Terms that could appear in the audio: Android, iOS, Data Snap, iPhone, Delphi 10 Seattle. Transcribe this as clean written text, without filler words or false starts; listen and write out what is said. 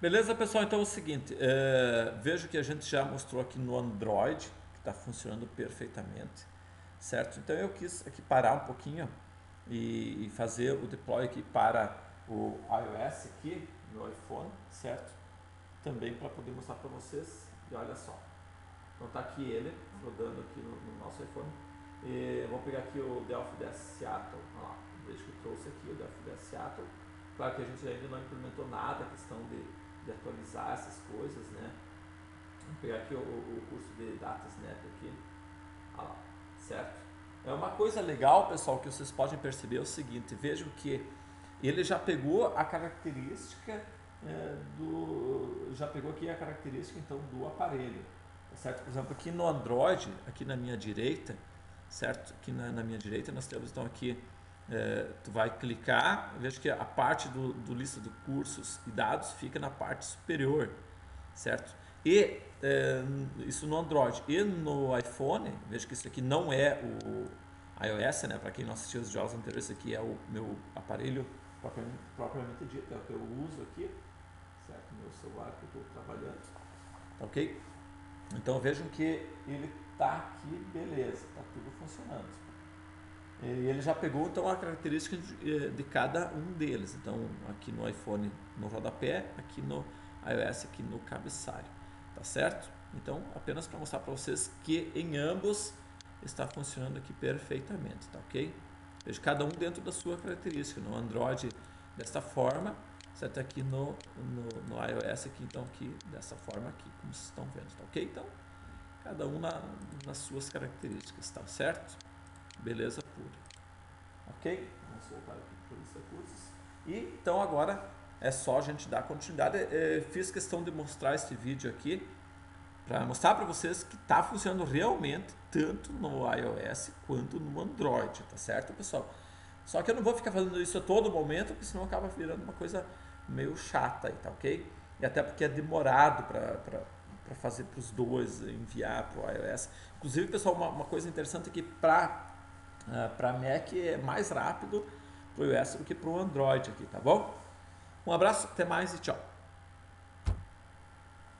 Beleza, pessoal? Então é o seguinte, vejo que a gente já mostrou aqui no Android, que está funcionando perfeitamente, certo? Então eu quis aqui parar um pouquinho e fazer o deploy aqui para o iOS aqui, no iPhone, certo? Também para poder mostrar para vocês, e olha só. Então está aqui ele, rodando aqui no nosso iPhone. E eu vou pegar aqui o Delphi 10 Seattle, olha lá, vejo que eu trouxe aqui o Delphi 10 Seattle. Claro que a gente ainda não implementou nada, a questão de atualizar essas coisas, né? Vou pegar aqui o curso de Data Snap aqui, olha lá, certo? É uma coisa legal, pessoal, que vocês podem perceber é o seguinte, vejam que ele já pegou a característica então do aparelho, certo? Por exemplo, aqui no Android, aqui na minha direita, certo? Aqui na minha direita nós temos então aqui, tu vai clicar, veja que a parte do lista de cursos e dados fica na parte superior, certo? E isso no Android e no iPhone, veja que isso aqui não é o iOS, né? Para quem não assistiu os jogos anteriores, isso aqui é o meu aparelho propriamente dito, é o que eu uso aqui, certo? Meu celular que eu estou trabalhando, tá ok? Então vejam que ele tá aqui, beleza, tá tudo funcionando. E ele já pegou então a característica de cada um deles. Então aqui no iPhone no rodapé, aqui no iOS aqui no cabeçalho, tá certo? Então apenas para mostrar para vocês que em ambos está funcionando aqui perfeitamente, tá ok? Veja cada um dentro da sua característica. No Android desta forma, certo? Aqui no iOS aqui então aqui dessa forma aqui, como vocês estão vendo, tá ok? Então cada um nas suas características, tá certo? Beleza pura. Ok? Vamos voltar aqui para o lista cursos. E então agora é só a gente dar continuidade. Fiz questão de mostrar este vídeo aqui para mostrar para vocês que está funcionando realmente tanto no iOS quanto no Android, tá certo, pessoal? Só que eu não vou ficar fazendo isso a todo momento, porque senão acaba virando uma coisa meio chata aí, tá ok? E até porque é demorado para fazer para os dois, enviar para o iOS. Inclusive, pessoal, uma coisa interessante é que para Mac é mais rápido para o iOS do que para o Android aqui, tá bom? Um abraço, até mais e tchau!